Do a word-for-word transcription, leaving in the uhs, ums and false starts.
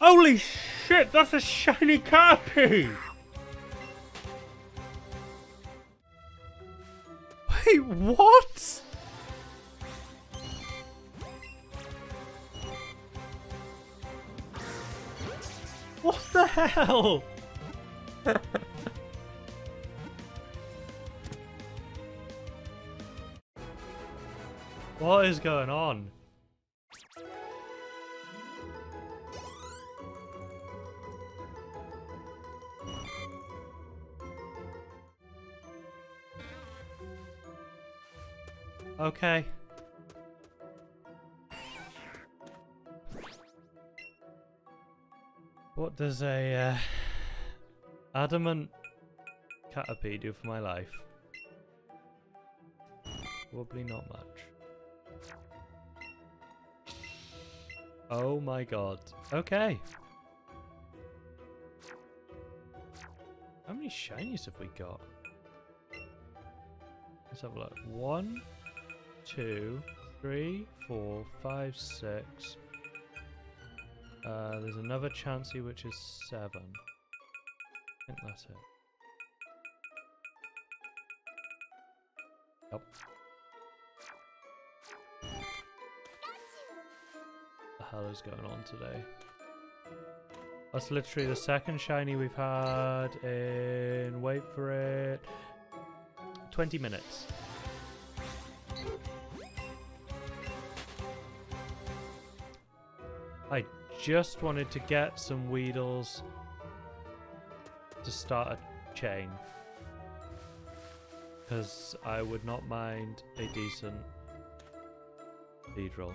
Holy shit, that's a shiny Caterpie! Wait, what? What the hell? What is going on? Okay. What does a uh, adamant Caterpie do for my life? Probably not much. Oh my god. Okay. How many shinies have we got? Let's have a look. One. Two, three, four, five, six. Uh, there's another Chansey which is seven. I think that's it. Yep. What the hell is going on today? That's literally the second shiny we've had in, wait for it, twenty minutes. I just wanted to get some Weedles to start a chain, because I would not mind a decent Beedrill.